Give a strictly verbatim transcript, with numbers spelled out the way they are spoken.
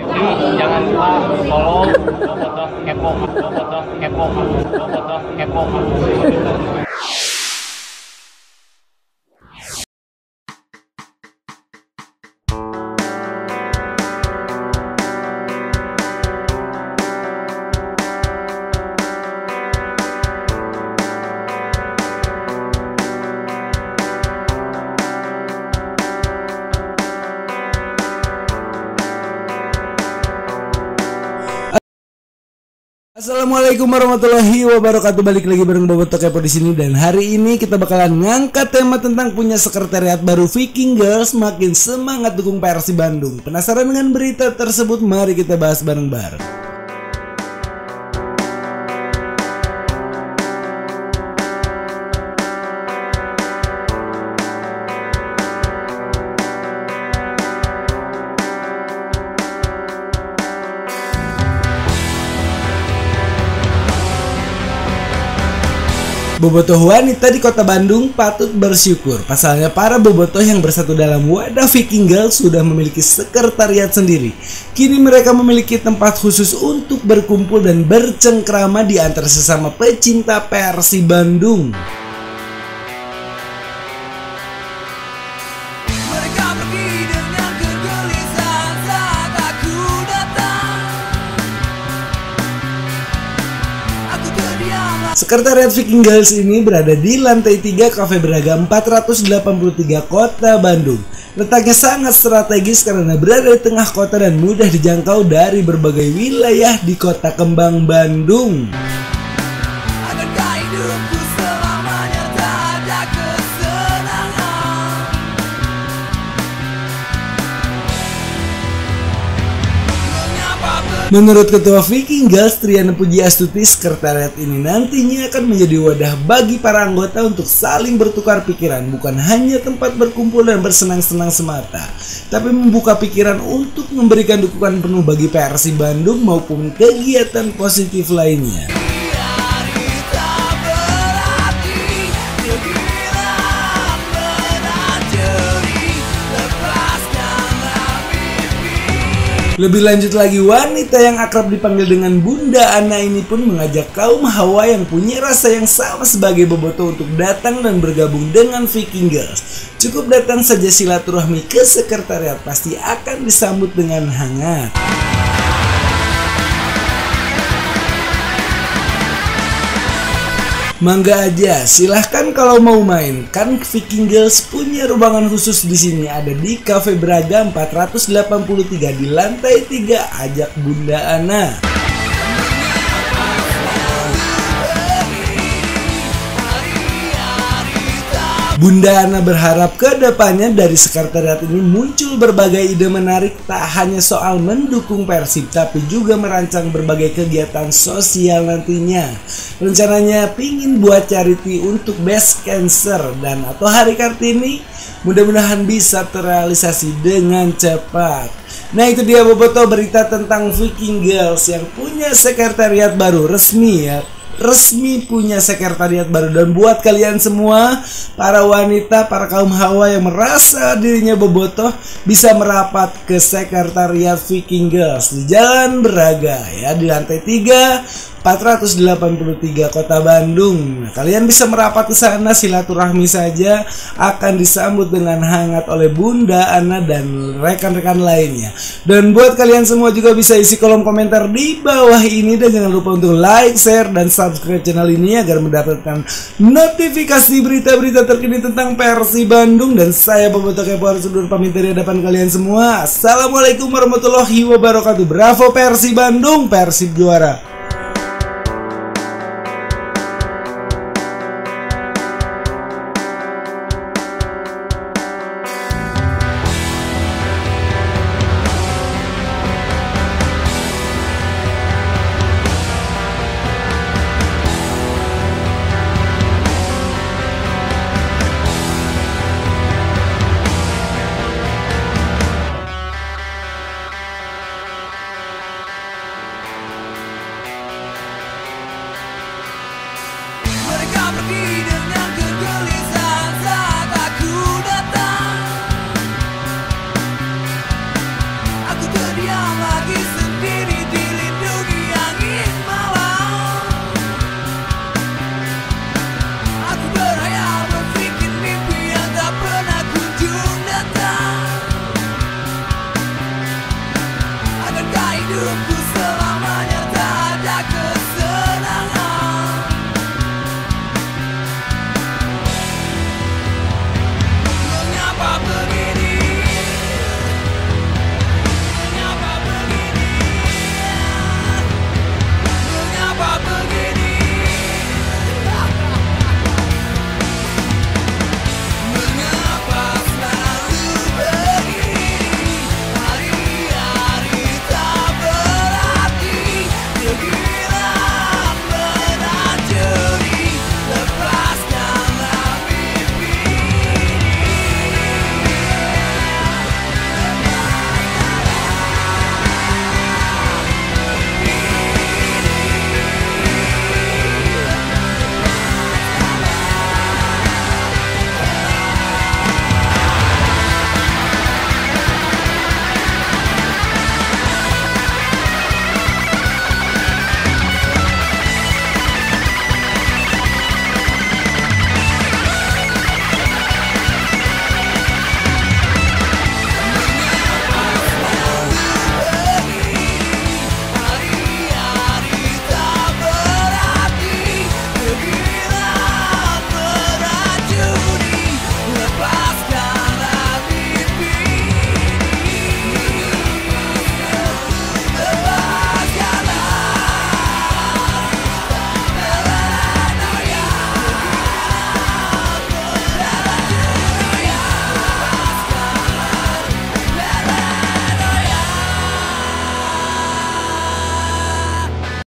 Jadi jangan lupa follow Bobotoh Kepo, Bobotoh Kepo, Bobotoh Kepo. Assalamualaikum warahmatullahi wabarakatuh. Balik lagi bareng Bobotoh Kepo di sini, dan hari ini kita bakalan ngangkat tema tentang punya sekretariat baru Viking Girls makin semangat dukung Persib Bandung. Penasaran dengan berita tersebut? Mari kita bahas bareng-bareng. Bobotoh wanita di kota Bandung patut bersyukur. Pasalnya para bobotoh yang bersatu dalam wadah Viking Girls sudah memiliki sekretariat sendiri. Kini mereka memiliki tempat khusus untuk berkumpul dan bercengkrama di antara sesama pecinta Persib Bandung. Sekretariat Viking Girls ini berada di lantai tiga Cafe Beraga empat ratus delapan puluh tiga Kota Bandung. Letaknya sangat strategis karena berada di tengah kota dan mudah dijangkau dari berbagai wilayah di Kota Kembang Bandung. Menurut Ketua Viking Girls Triana Puji Astuti, sekretariat ini nantinya akan menjadi wadah bagi para anggota untuk saling bertukar pikiran, bukan hanya tempat berkumpul dan bersenang-senang semata, tapi membuka pikiran untuk memberikan dukungan penuh bagi Persib Bandung maupun kegiatan positif lainnya. Lebih lanjut lagi, wanita yang akrab dipanggil dengan Bunda Ana ini pun mengajak kaum hawa yang punya rasa yang sama sebagai bobotoh untuk datang dan bergabung dengan Viking Girls. Cukup datang saja silaturahmi ke sekretariat, pasti akan disambut dengan hangat. Mangga aja, silahkan kalau mau main. Kan Viking Girls punya ruangan khusus di sini, ada di Cafe Beraga empat ratus delapan puluh tiga di lantai tiga. Ajak Bunda Ana. Bunda Ana berharap kedepannya dari sekretariat ini muncul berbagai ide menarik, tak hanya soal mendukung Persib, tapi juga merancang berbagai kegiatan sosial nantinya. Rencananya pingin buat charity untuk breast cancer dan atau Hari Kartini, mudah-mudahan bisa terrealisasi dengan cepat. Nah, itu dia Bobotoh berita tentang Viking Girls yang punya sekretariat baru resmi ya. Resmi punya sekretariat baru. Dan buat kalian semua para wanita, para kaum hawa yang merasa dirinya bobotoh, bisa merapat ke sekretariat Viking Girls di Jalan Beraga ya, di lantai tiga empat ratus delapan puluh tiga Kota Bandung. Nah, kalian bisa merapat ke sana, silaturahmi saja, akan disambut dengan hangat oleh Bunda Ana dan rekan-rekan lainnya. Dan buat kalian semua juga bisa isi kolom komentar di bawah ini, dan jangan lupa untuk like, share, dan subscribe subscribe channel ini agar mendapatkan notifikasi berita-berita terkini tentang Persib Bandung. Dan saya Bobotoh Kepo harus undur pamit dari hadapan kalian semua. Assalamualaikum warahmatullahi wabarakatuh. Bravo Persib Bandung, Persib juara. You're